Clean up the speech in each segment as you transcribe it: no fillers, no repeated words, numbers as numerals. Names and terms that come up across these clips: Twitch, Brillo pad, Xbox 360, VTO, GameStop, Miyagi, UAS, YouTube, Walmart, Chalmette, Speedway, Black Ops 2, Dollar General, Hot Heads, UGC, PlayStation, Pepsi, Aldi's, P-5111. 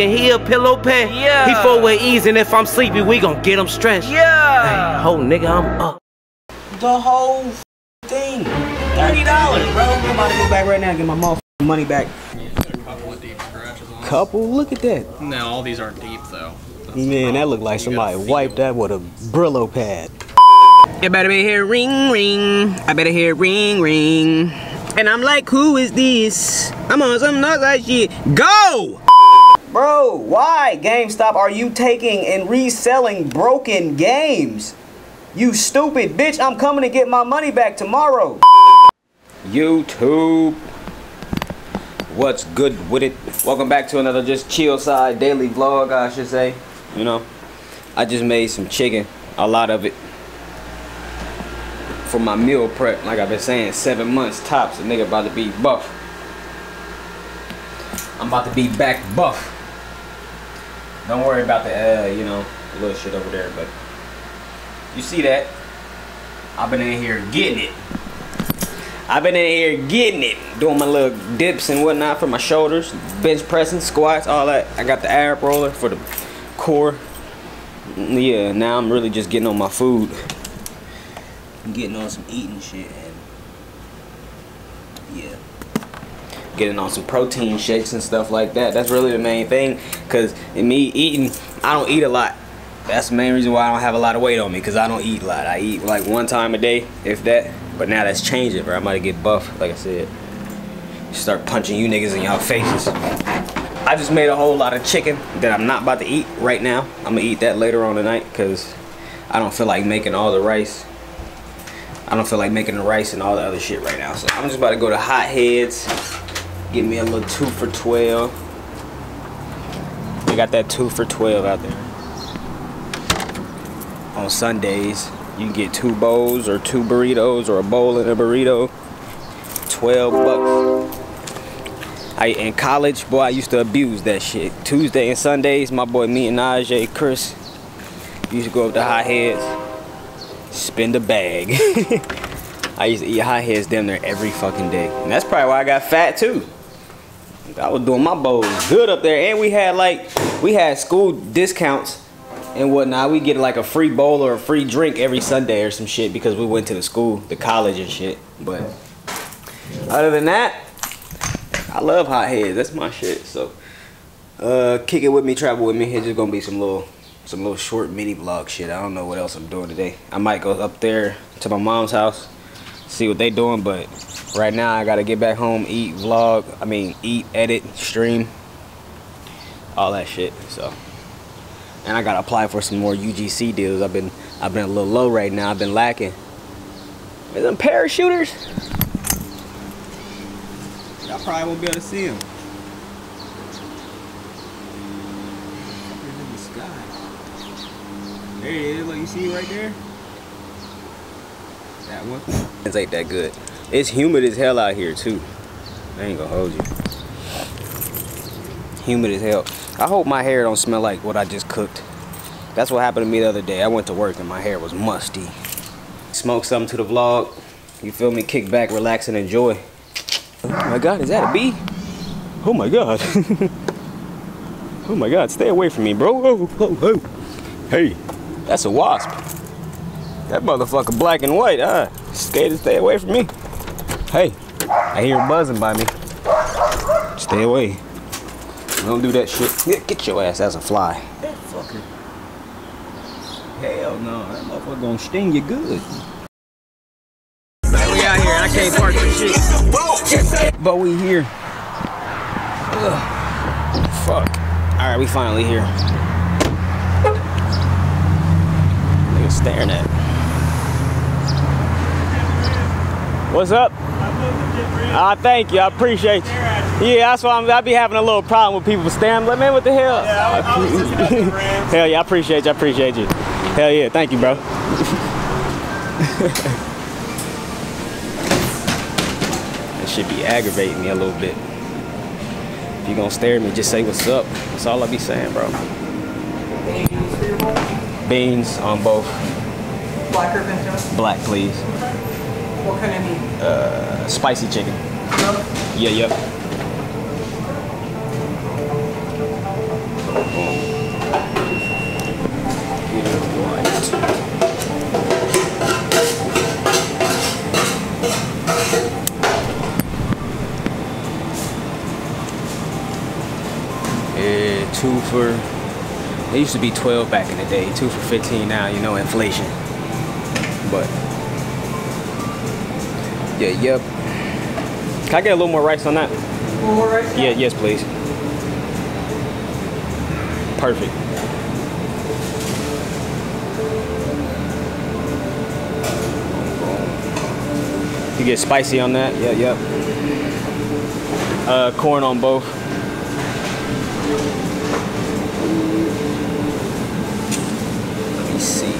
and he a pillow pet. Yeah. He full with ease, and if I'm sleepy, we gon' get him stretched. Yeah. Hey, ho, nigga, I'm up. The whole thing. $30, bro. I'm about to go back right now and get my motherfucking money back. Yeah, a couple of deep scratches on. Couple? Look at that. No, all these aren't deep, though. That's man, that looked like somebody wiped that with a Brillo pad. You better hear ring, ring. I better hear ring, ring. And I'm like, who is this? I'm on some nuts like shit. Go! Bro, why, GameStop, are you taking and reselling broken games? You stupid bitch, I'm coming to get my money back tomorrow. YouTube. What's good with it? Welcome back to another just chill side daily vlog, I should say. You know, I just made some chicken, a lot of it, for my meal prep. Like I've been saying, 7 months tops. A nigga about to be buff. I'm about to be back buff. Don't worry about the, you know, little shit over there, but you see that? I've been in here getting it. I've been in here getting it. Doing my little dips and whatnot for my shoulders, bench pressing, squats, all that. I got the ab roller for the core. Yeah, now I'm really just getting on my food. I'm getting on some eating shit, and yeah, getting on some protein shakes and stuff like that. That's really the main thing, because me eating, I don't eat a lot. That's the main reason why I don't have a lot of weight on me, because I don't eat a lot. I eat like one time a day, if that. But now that's changing, bro. I might get buff, like I said. Start punching you niggas in y'all faces. I just made a whole lot of chicken that I'm not about to eat right now. I'm going to eat that later on tonight, because I don't feel like making all the rice. I don't feel like making the rice and all the other shit right now. So I'm just about to go to Hot Heads, get me a little 2 for $12. They got that 2 for $12 out there. On Sundays, you can get 2 bowls or 2 burritos or a bowl and a burrito. $12. In college, boy, I used to abuse that shit. Tuesday and Sundays, my boy, me and Najee, Chris, used to go up to Hot Heads, spend a bag. I used to eat Hot Heads damn near every fucking day. And that's probably why I got fat too. I was doing my bowls good up there. And we had school discounts and whatnot. We get like a free bowl or a free drink every Sunday or some shit because we went to the school, the college and shit. But other than that, I love Hot Heads. That's my shit. So kick it with me, travel with me. It's just gonna be some little short mini vlog shit. I don't know what else I'm doing today. I might go up there to my mom's house, see what they doing, but right now I gotta get back home, eat, vlog, I mean eat, edit, stream, all that shit. So, and I gotta apply for some more UGC deals. I've been a little low right now. I've been lacking. There's them parachuters. Y'all probably won't be able to see them. They're in the sky. There he is. Look, you see it right there? That one. It ain't that good. It's humid as hell out here too. I ain't gonna hold you. Humid as hell. I hope my hair don't smell like what I just cooked. That's what happened to me the other day. I went to work and my hair was musty. Smoke something to the vlog. You feel me? Kick back, relax, and enjoy. Oh my God, is that a bee? Oh my God. Oh my God, stay away from me, bro. Oh, oh, oh. Hey, that's a wasp. That motherfucker black and white, huh? Scared to stay away from me. Hey, I hear it buzzing by me. Stay away. Don't do that shit. Get your ass as a fly. That fucker. Hell no, that motherfucker gonna sting you good. Like, we out here, I can't park for shit. But we here. Ugh. Fuck. Alright, we finally here. Nigga staring at me. What's up? Thank you, I appreciate you. Yeah, that's why I be having a little problem with people staring. Like, man, what the hell? Yeah, I hell yeah, I appreciate you. Hell yeah, thank you, bro. That shit be aggravating me a little bit. If you gonna stare at me, just say what's up. That's all I be saying, bro. Beans on both. Black or pinto? Black, please. What kind of meat? Spicy chicken. Yep. Yeah, yep. and 2 for, it used to be 12 back in the day, 2 for $15 now, you know, inflation. But yeah, yep. Can I get a little more rice on that? A little more rice? Yeah, yes please. Perfect. You get spicy on that? Yeah, yep. Corn on both. Let me see.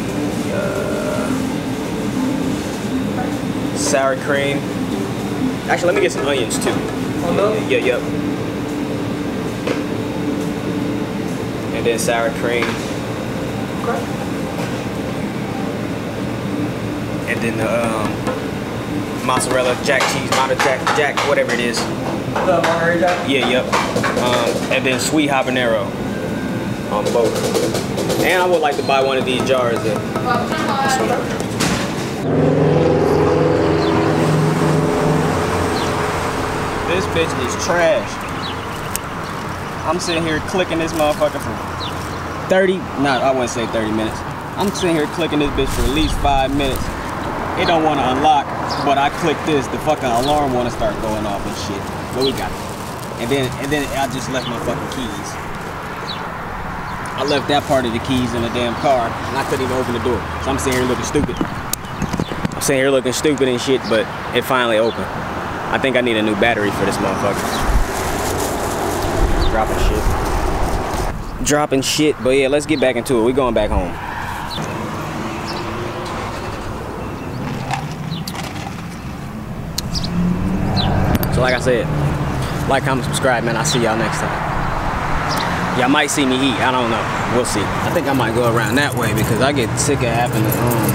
Sour cream. Actually, let me get some onions too. Oh no? Yeah, yep. And then sour cream. Okay. And then the mozzarella, jack cheese, mozzarella, jack, whatever it is. The mozzarella jack? Yeah, yep. And then sweet habanero on both. And I would like to buy one of these jars. This bitch is trash. I'm sitting here clicking this motherfucker for 30, no, I wouldn't say 30 minutes. I'm sitting here clicking this bitch for at least 5 minutes. It don't want to unlock, but I click this, the fucking alarm want to start going off and shit. But we got it. And then I just left my fucking keys. I left that part of the keys in the damn car, and I couldn't even open the door. So I'm sitting here looking stupid. I'm sitting here looking stupid and shit, but it finally opened. I think I need a new battery for this motherfucker. Dropping shit. Dropping shit, but yeah, let's get back into it. We're going back home. So like I said, like, comment, subscribe, man. I'll see y'all next time. Y'all might see me eat. I don't know. We'll see. I think I might go around that way because I get sick of having to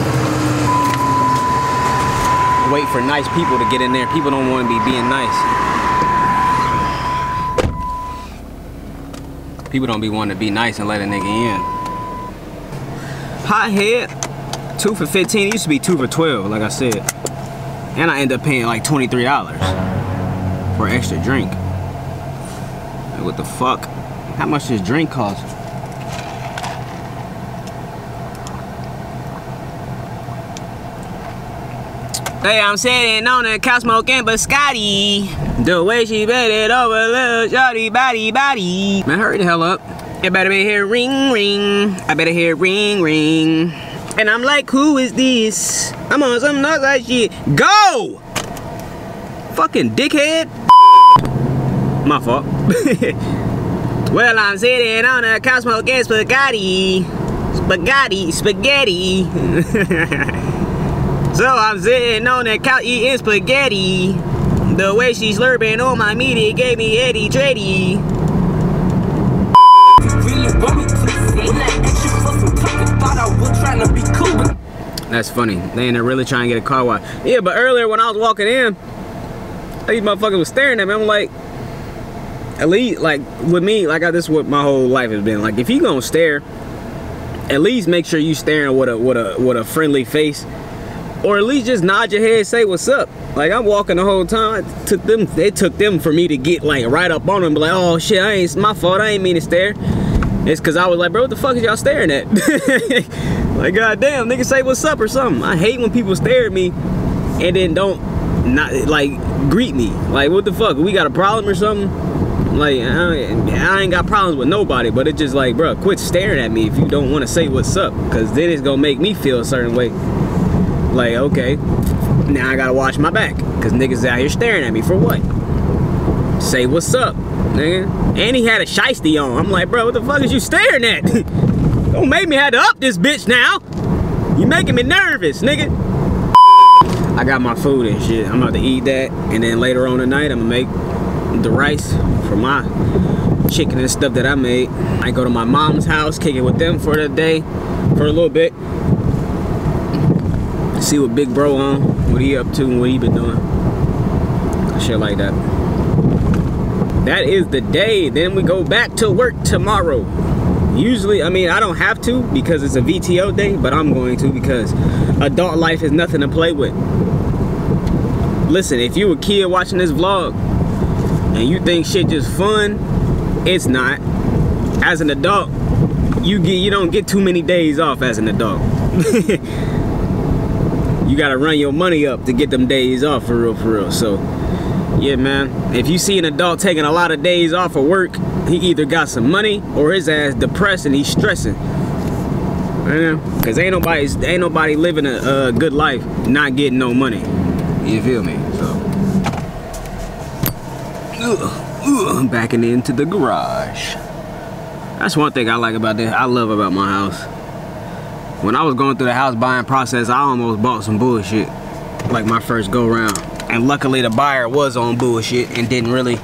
wait for nice people to get in there. People don't want to be being nice. People don't be wanting to be nice and let a nigga in. Hot Head, 2 for $15. It used to be 2 for $12, like I said. And I end up paying like $23. For extra drink. Like, what the fuck? How much does drink cost? Hey, I'm sitting on the couch smoking biscotti. The way she bent it over, little shorty body. Man, hurry the hell up. I better be here, ring ring. I better hear ring ring. And I'm like, who is this? I'm on some nuts like shit. Go! Fucking dickhead. My fault. Well, I'm sitting on a couch smoking spaghetti. Spaghetti. So I'm sitting on the couch eating spaghetti. The way she's slurping on my meat, it gave me Eddie Dreddy. That's funny. They ain't really trying to get a car wash. Yeah, but earlier when I was walking in, these motherfuckers was staring at me. I'm like, at least, like, with me, like, this is what my whole life has been. Like, if you gonna stare, at least make sure you staring with a friendly face, or at least just nod your head, say what's up. Like, I'm walking the whole time. It took them for me to get like right up on them, be like, oh shit, it's my fault. I ain't mean to stare. It's because I was like, bro, what the fuck is y'all staring at? Like, goddamn, nigga, say what's up or something. I hate when people stare at me and then not like greet me. Like, what the fuck? We got a problem or something? Like, I ain't got problems with nobody, but it's just like, bro, quit staring at me if you don't want to say what's up, because then it's gonna make me feel a certain way. Like, okay, now I gotta watch my back, because niggas out here staring at me for what? Say what's up, nigga. And he had a shiesty on. I'm like, bro, what the fuck is you staring at? Don't make me have to up this bitch now. You making me nervous, nigga. I got my food and shit. I'm about to eat that, and then later on tonight, I'm gonna make the rice for my chicken and stuff that I made. I go to my mom's house, kick it with them for the day, for a little bit. See what big bro on, what he up to, and what he been doing. Shit like that. That is the day. Then we go back to work tomorrow. Usually, I mean, I don't have to because it's a VTO day, but I'm going to because adult life is nothing to play with. Listen, if you a kid watching this vlog, and you think shit just fun, it's not. as an adult, you don't get too many days off as an adult. You gotta run your money up to get them days off for real, for real. So yeah, man, if you see an adult taking a lot of days off of work, he either got some money or his ass depressed and he's stressing. Yeah, cause ain't nobody living a good life not getting no money. You feel me? So I'm backing into the garage. That's one thing I like about this. I love about my house. When I was going through the house buying process, I almost bought some bullshit, like my first go round. And luckily the buyer was on bullshit and didn't really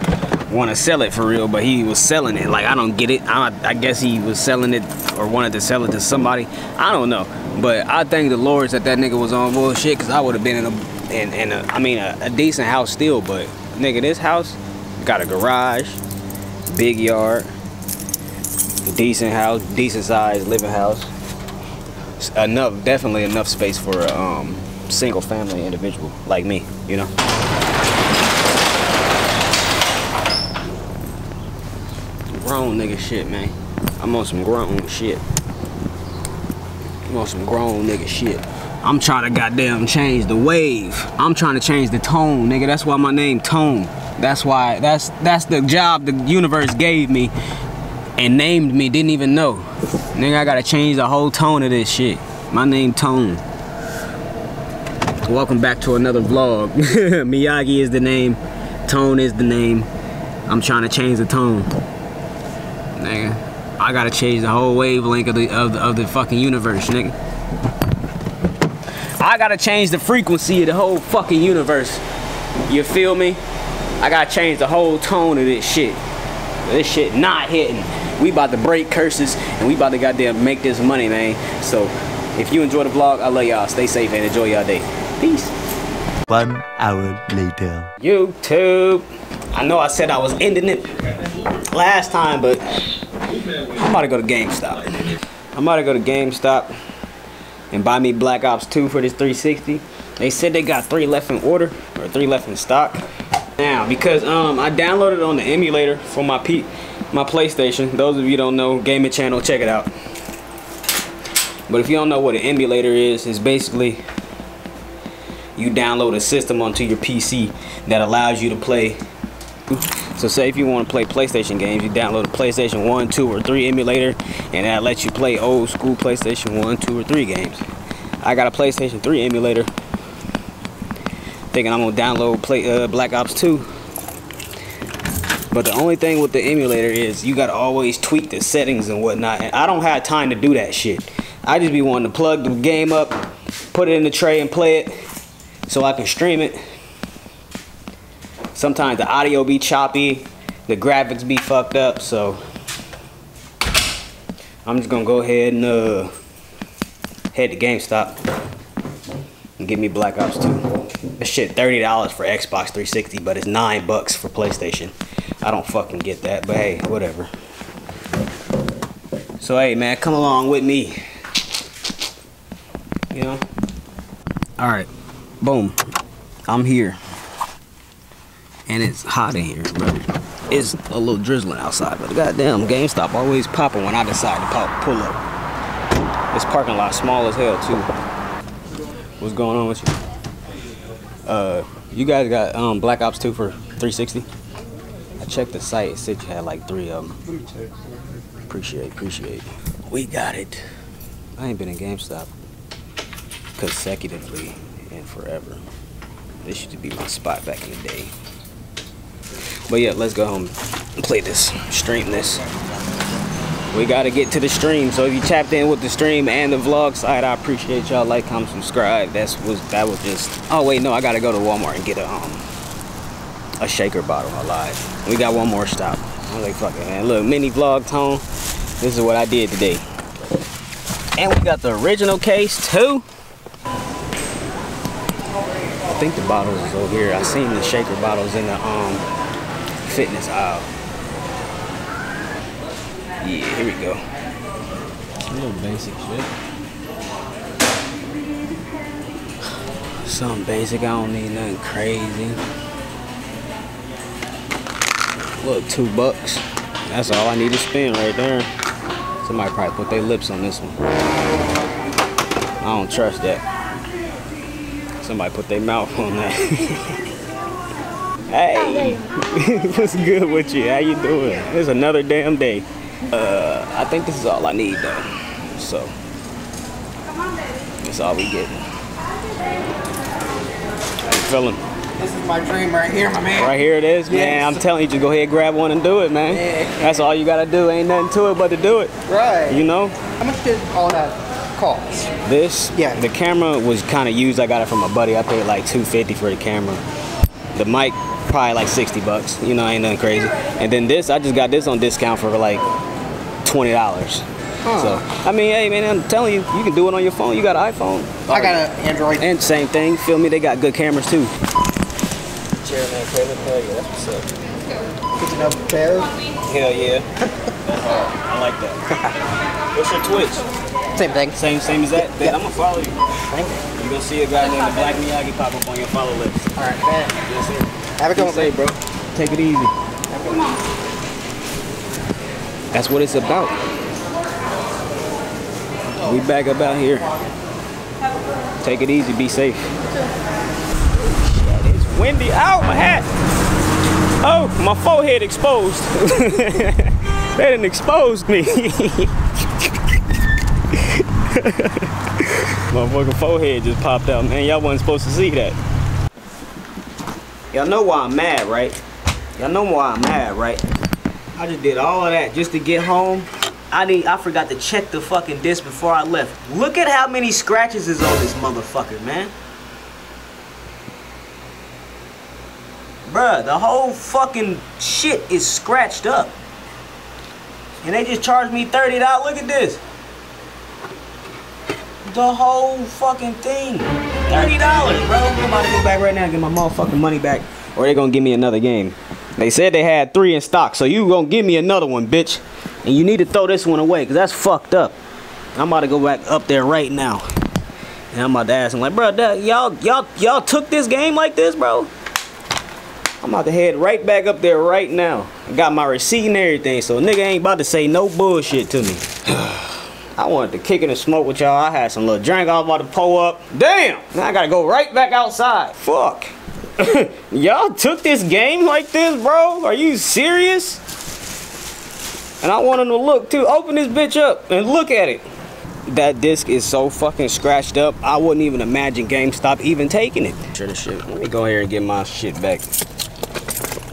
want to sell it for real, but he was selling it. Like, I don't get it. I guess he was selling it or wanted to sell it to somebody. I don't know. But I thank the Lord that nigga was on bullshit, because I would have been in a decent house still. But nigga, this house got a garage, big yard, decent house, decent size living house. Definitely enough space for a single family individual like me, you know. Grown nigga shit, man. I'm on some grown shit. I'm on some grown nigga shit. I'm trying to goddamn change the wave. I'm trying to change the tone, nigga. That's why my name Tone. That's why, that's the job the universe gave me and named me, didn't even know. Nigga, I gotta change the whole tone of this shit. My name Tone. Welcome back to another vlog. Miyagi is the name. Tone is the name. I'm trying to change the tone. Nigga, I gotta change the whole wavelength of the fucking universe, nigga. I gotta change the frequency of the whole fucking universe. You feel me? I gotta change the whole tone of this shit. This shit not hitting. We about to break curses and we about to goddamn make this money, man. So if you enjoy the vlog, I love y'all. Stay safe and enjoy y'all day. Peace. 1 hour later. YouTube. I know I said I was ending it last time, but I'm about to go to GameStop. I'm about to go to GameStop and buy me Black Ops 2 for this 360. They said they got 3 left in order, or 3 left in stock. Now, because I downloaded on the emulator for my PlayStation. Those of you don't know, Gaming Channel, check it out. But if you don't know what an emulator is, it's basically you download a system onto your PC that allows you to play. So say if you want to play PlayStation games, you download a PlayStation 1, 2, or 3 emulator, and that lets you play old school PlayStation 1, 2, or 3 games. I got a PlayStation 3 emulator, thinking I'm going to download Black Ops 2. But the only thing with the emulator is you got to always tweak the settings and whatnot, and I don't have time to do that shit. I just be wanting to plug the game up, put it in the tray and play it so I can stream it. Sometimes the audio be choppy, the graphics be fucked up, so I'm just gonna go ahead and head to GameStop and get me Black Ops 2. This shit $30 for Xbox 360, but it's $9 for PlayStation. I don't fucking get that, but hey, whatever. So hey, man, come along with me. You know? Alright. Boom. I'm here. And it's hot in here, bro. It's a little drizzling outside, but goddamn, GameStop always popping when I decide to pull up. This parking lot small as hell, too. What's going on with you? You guys got Black Ops 2 for 360? I checked the site. It said you had like 3 of them. Appreciate. We got it. I ain't been in GameStop consecutively and forever. This used to be my spot back in the day. But yeah, let's go home and play this, stream this. We gotta get to the stream. So if you tapped in with the stream and the vlog side, I appreciate y'all. Like, comment, subscribe. That was just. Oh wait, no, I gotta go to Walmart and get a shaker bottle. I lied. We got one more stop. I'm like, fuck it, man. Look, mini vlog Tone. This is what I did today. And we got the original case too. I think the bottles is over here. I seen the shaker bottles in the fitness aisle. Yeah, here we go. A little basic shit. Something basic. I don't need nothing crazy. Look, $2. That's all I need to spend right there. Somebody probably put their lips on this one. I don't trust that. Somebody put their mouth on that. Hey, what's good with you? How you doing? It's another damn day. I think this is all I need though. So, that's all we get. How you feeling? This is my dream right here, my man. Right here it is, man. Yes. I'm telling you, just go ahead and grab one and do it, man. Yeah. That's all you gotta do. Ain't nothing to it but to do it. Right. You know? How much did all that cost? This? Yeah. The camera was kind of used. I got it from my buddy. I paid like $250 for the camera. The mic, probably like $60. You know, ain't nothing crazy. And then this, I just got this on discount for like $20. Huh. So, I mean, hey, man, I'm telling you, you can do it on your phone. You got an iPhone. I got an Android. And same thing. Feel me? They got good cameras, too. Man, Caleb, hell yeah, that's what's up. Good to know prepared? Hell yeah. That's hard. I like that. What's your Twitch? Same thing. Same as that? Yeah. I'm gonna follow you. Thank you. You're gonna see a guy named the Black Miyagi pop up on your follow list. Alright, man. Yes, sir. Have a good one, bro. Take it easy. Come on. That's what it's about. We back up out here. Take it easy, be safe. Windy, ow, my hat. Oh, my forehead exposed. They didn't expose me. My fucking forehead just popped out, man. Y'all wasn't supposed to see that. Y'all know why I'm mad, right? Y'all know why I'm mad, right? I just did all of that just to get home. I forgot to check the fucking disc before I left. Look at how many scratches is on this motherfucker, man. Bruh, the whole fucking shit is scratched up. And they just charged me $30. Look at this. The whole fucking thing. $30, bro. I'm about to go back right now and get my motherfucking money back. Or they gonna give me another game. They said they had 3 in stock, so you gonna give me another one, bitch. And you need to throw this one away, because that's fucked up. I'm about to go back up there right now. And I'm about to ask them, like, bro, y'all took this game like this, bro? I'm about to head right back up there right now. I got my receipt and everything, so nigga ain't about to say no bullshit to me. I wanted to kick it and smoke with y'all. I had some little drink I was about to pull up. Damn! Now I gotta go right back outside. Fuck. Y'all took this game like this, bro? Are you serious? And I want them to look, too. Open this bitch up and look at it. That disc is so fucking scratched up, I wouldn't even imagine GameStop even taking it. Sure the shit. Let me go here and get my shit back.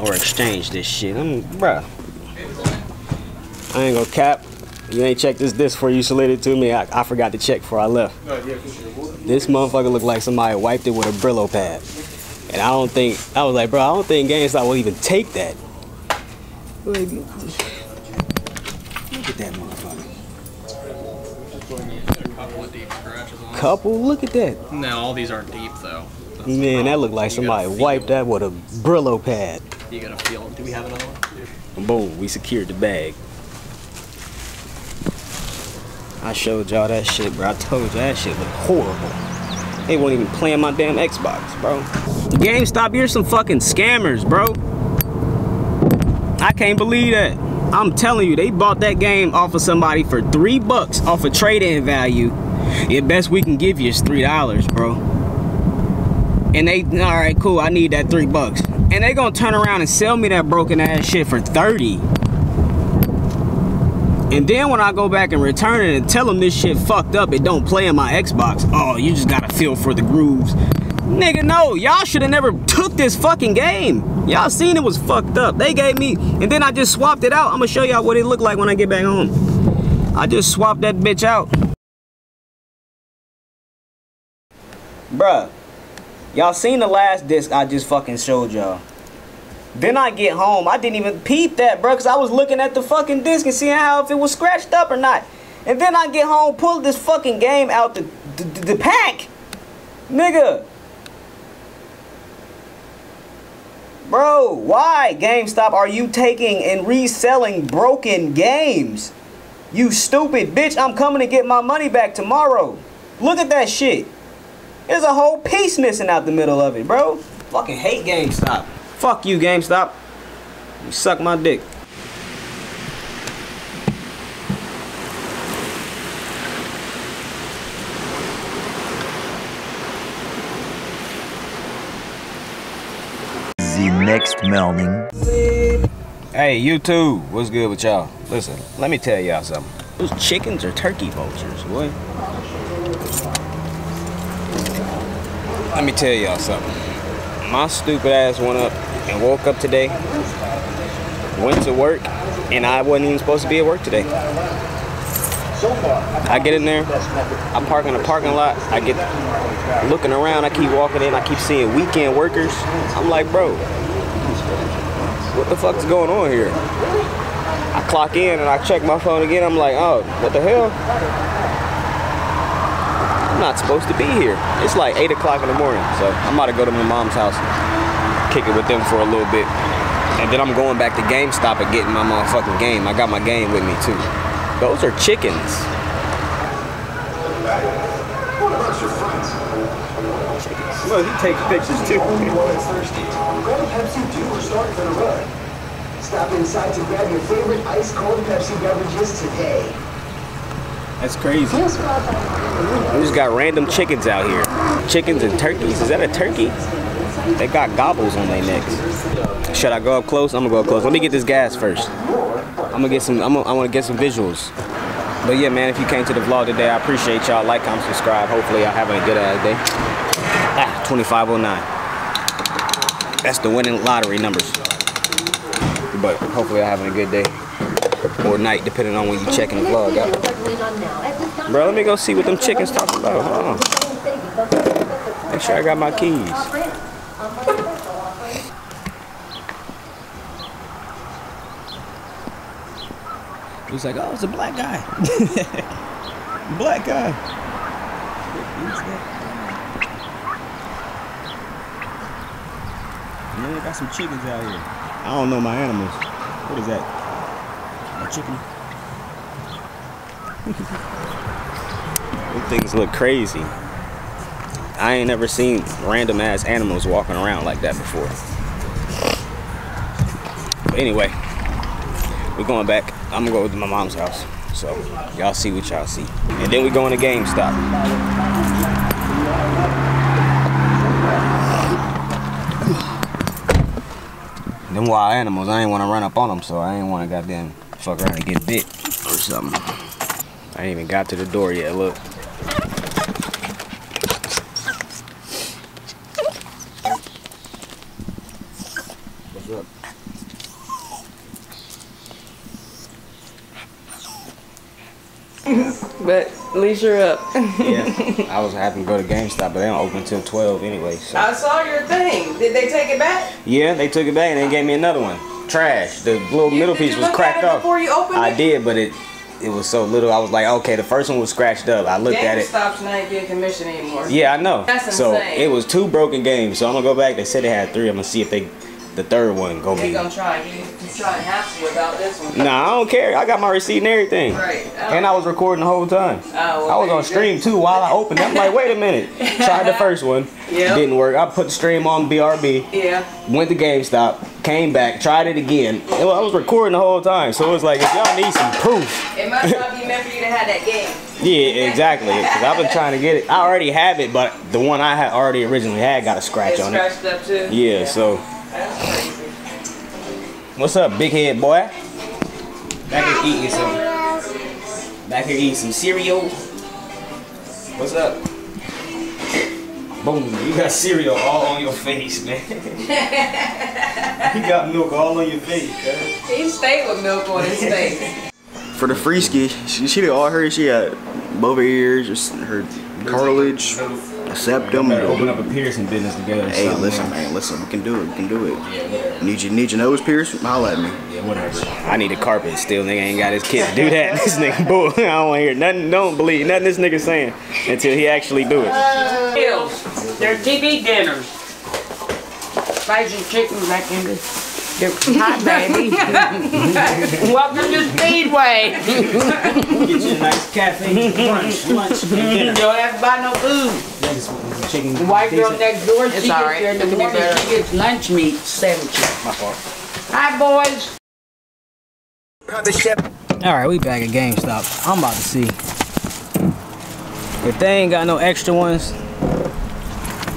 Or exchange this shit. Bruh. I ain't gonna cap. You ain't checked this disc before you slid it to me. I forgot to check before I left. This motherfucker looked like somebody wiped it with a Brillo pad. And I was like, bro, I don't think GameStop will even take that. Look at that motherfucker. A couple of deep scratches on this. Couple? Look at that. No, all these aren't deep though. That's man, that looked like somebody wiped that with a Brillo pad. You gotta feel it. Do we have another one? Yeah. Boom, we secured the bag. I showed y'all that shit, bro. I told y'all that shit looked horrible. They won't even play on my damn Xbox, bro. GameStop, you're some fucking scammers, bro. I can't believe that. I'm telling you, they bought that game off of somebody for $3 off of trade-in value. The best we can give you is $3, bro. And they, all right, cool, I need that $3. And they gonna turn around and sell me that broken ass shit for $30. And then when I go back and return it and tell them this shit fucked up, it don't play in my Xbox. Oh, you just gotta feel for the grooves. Nigga, no, y'all should have never took this fucking game. Y'all seen it was fucked up. They gave me, and then I just swapped it out. I'm gonna show y'all what it looked like when I get back home. I just swapped that bitch out. Bruh. Y'all seen the last disc I just fucking showed y'all. Then I get home, I didn't even peep that, bro, because I was looking at the fucking disc and seeing how if it was scratched up or not. And then I get home, pull this fucking game out the pack. Nigga. Bro, why, GameStop, are you taking and reselling broken games? You stupid bitch, I'm coming to get my money back tomorrow. Look at that shit. There's a whole piece missing out the middle of it, bro. Fucking hate GameStop. Fuck you, GameStop. You suck my dick. next morning. Hey, YouTube, what's good with y'all? Listen, let me tell y'all something. Those chickens are turkey vultures, boy. Let me tell y'all something. My stupid ass went up and woke up today, went to work, and I wasn't even supposed to be at work today. I get in there, I park in the parking lot, I get looking around, I keep walking in, I keep seeing weekend workers. I'm like, bro, what the fuck's going on here? I clock in and I check my phone again, I'm like, oh, what the hell? I'm not supposed to be here. It's like 8 o'clock in the morning, so I'm about to go to my mom's house, kick it with them for a little bit. And then I'm going back to GameStop and getting my motherfucking game. I got my game with me too. Those are chickens. Well, he takes pictures too. Stop inside to grab your favorite ice cold Pepsi beverages today. That's crazy. We just got random chickens out here. Chickens and turkeys. Is that a turkey? They got gobbles on their necks. Should I go up close? I'm gonna go up close. Let me get this gas first. I want to get some visuals. But yeah, man, if you came to the vlog today, I appreciate y'all. Like, comment, subscribe. Hopefully, y'all having a good ass day. Ah, 2509. That's the winning lottery numbers. But hopefully, y'all having a good day or night, depending on when you checking the vlog out. Bro, let me go see what them chickens talking about. Hold on. Make sure I got my keys. He was like, oh, it's a black guy. Black guy. Man, got some chickens out here. I don't know my animals. What is that? A chicken? Those things look crazy. I ain't never seen random ass animals walking around like that before. But anyway, we're going back. I'm gonna go to my mom's house. So y'all see what y'all see. And then we going to GameStop. Them wild animals, I ain't wanna run up on them, so I ain't wanna goddamn fuck around and get bit or something. I ain't even got to the door yet, look. What's up? But at least you're up. Yeah, I was happy to go to GameStop, but they don't open until 12 anyway. So. I saw your thing. Did they take it back? Yeah, they took it back and they gave me another one. Trash. The little middle piece was cracked off. Before you opened it? I did, but it was so little. I was like, okay, the first one was scratched up. I looked at it. GameStop's not getting commission anymore. Yeah, I know. That's insane. So it was 2 broken games. So I'm gonna go back. They said they had 3. I'm gonna see if they. The third one go be. They gonna try. You trying to have to about this one. Nah, I don't care. I got my receipt and everything. Right. And I was recording the whole time. Well, I was on stream too while I opened it. I'm like, wait a minute. Tried the first one. Yep. Didn't work. I put the stream on BRB. Yeah. Went to GameStop. Came back. Tried it again. And I was recording the whole time. So it was like, if y'all need some proof. It must not be meant for you to have that game. Yeah, exactly. Because I've been trying to get it. I already have it, but the one I had already originally had got a scratch on it. It scratched up too. Yeah, so. What's up, big head boy? Back here eating some cereal. What's up? Boom, you got cereal all on your face, man. You got milk all on your face, guys. He stayed with milk on his face. For the free ski, she did all her. She had both ears, her cartilage. Septum. We open up a piercing business together. Hey, listen, man, listen. We can do it. We can do it. Yeah, need your nose pierced? Holla at me. Yeah, whatever. I need a carpet still. Nigga ain't got his kid to do that. This nigga bull. I don't want to hear nothing. Don't believe nothing this nigga saying until he actually do it. They're TV dinners. Fried some chicken back in this. Hi, baby. Welcome to Speedway. Get you a nice cafe brunch, lunch, and dinner. You don't have to buy no food. Chicken. The white girl next door, she gets there in the morning. She gets lunch meat sandwiches. My fault. Hi, boys. All right, we back at GameStop. I'm about to see if they ain't got no extra ones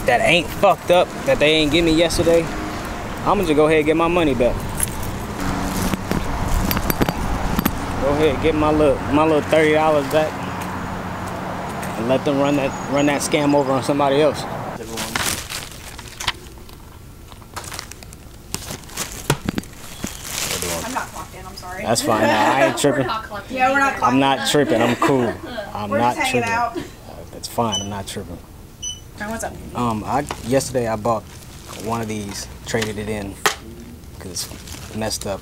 that ain't fucked up that they ain't give me yesterday. I'm gonna just go ahead and get my money back. Go ahead, get my little $30 back, and let them run that scam over on somebody else. I'm not clocked in. I'm sorry. That's fine. I ain't tripping. We're not clocked in. Yeah, we're not clocked in. I'm not tripping. I'm cool. We're not just tripping. Out. That's fine. I'm not tripping. Now, what's up? Yesterday I bought one of these, traded it in, cause it's messed up.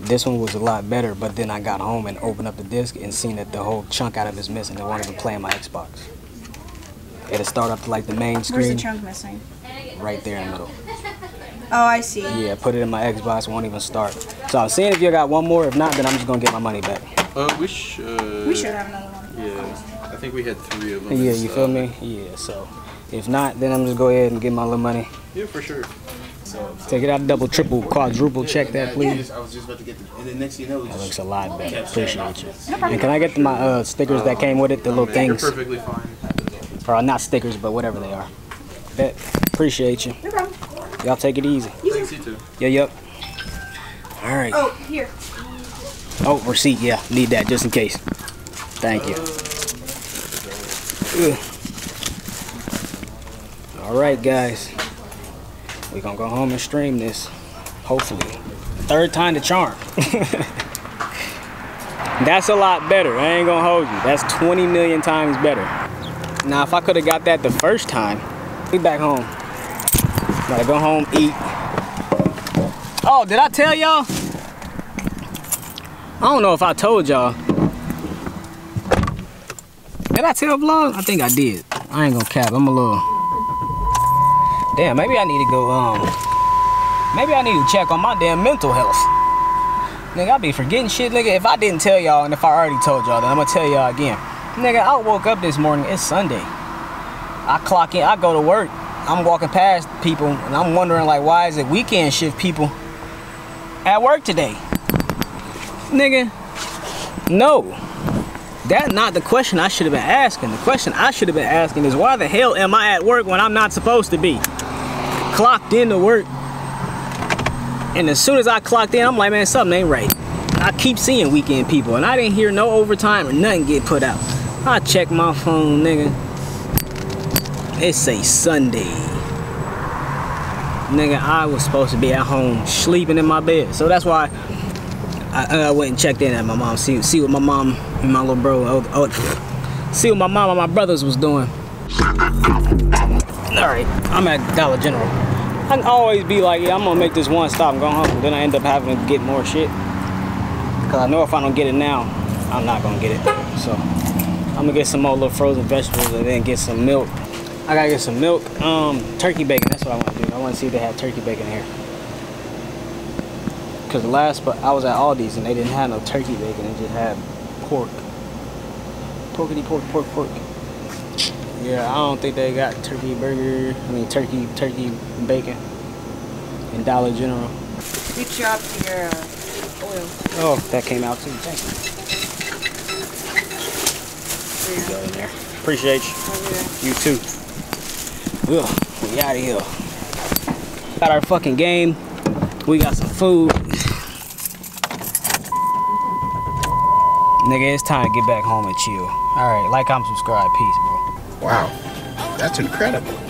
This one was a lot better, but then I got home and opened up the disc and seen that the whole chunk out of it's missing. It won't even play on my Xbox. It'll start up to like the main screen. Where's the chunk missing? Right there in the middle. Oh, I see. Yeah, put it in my Xbox. It won't even start. So I'm seeing if you got one more. If not, then I'm just gonna get my money back. We should have another one. Yeah, I think we had 3 of them. Yeah, you feel me? Yeah. So if not, then I'm just go ahead and get my little money. Yeah, for sure. So, take it out, double, triple, quadruple, yeah, check that, please. I was just about to get the, and then next thing you know, that looks a lot better. Appreciate you. And can I get my stickers that came with it, the little things? You're perfectly fine. Or not stickers, but whatever they are. Bet. Appreciate you. No problem. Y'all take it easy. Thanks, you too. Yeah, yep. All right. Oh, here. Oh, receipt, yeah. Need that just in case. Thank you. All right, guys. We're gonna go home and stream this, hopefully. 3rd time the charm. That's a lot better, I ain't gonna hold you. That's 20 million times better. Now, if I could have got that the first time, we back home. Gotta go home, eat. Oh, did I tell y'all? I don't know if I told y'all. Did I tell vlog? I think I did. I ain't gonna cap, I'm a little... Damn, maybe I need to go, maybe I need to check on my damn mental health. Nigga, I be forgetting shit, nigga. If I didn't tell y'all, and if I already told y'all, then I'm gonna tell y'all again. Nigga, I woke up this morning, it's Sunday. I clock in, I go to work. I'm walking past people, and I'm wondering, like, why is it weekend shift people at work today? Nigga, no. That's not the question I should have been asking. The question I should have been asking is, why the hell am I at work when I'm not supposed to be? Clocked in to work, and as soon as I clocked in, I'm like, man, something ain't right. I keep seeing weekend people, and I didn't hear no overtime or nothing get put out. I check my phone, nigga, it say Sunday. Nigga, I was supposed to be at home sleeping in my bed, so that's why I went and checked in at my mom, see what my mom and my little bro, see what my mom and my brothers was doing. All right, I'm at Dollar General. I can always be like, yeah, I'm gonna make this one stop and go home. Then I end up having to get more shit. Cause I know if I don't get it now, I'm not gonna get it. So I'm gonna get some more little frozen vegetables and then get some milk. I gotta get some milk, turkey bacon. That's what I wanna do. I wanna see if they have turkey bacon here. Cause the last, but I was at Aldi's and they didn't have no turkey bacon. They just had pork. Porkity pork, pork, pork. Yeah, I don't think they got turkey bacon in Dollar General. You chopped your oil. Oh, that came out too. Thank you. Yeah. Go in there. Appreciate you. Oh, yeah. You too. Ugh, we out of here. Got our fucking game. We got some food. Nigga, it's time to get back home and chill. All right, like, comment, subscribe. Peace, bro. Wow, that's incredible.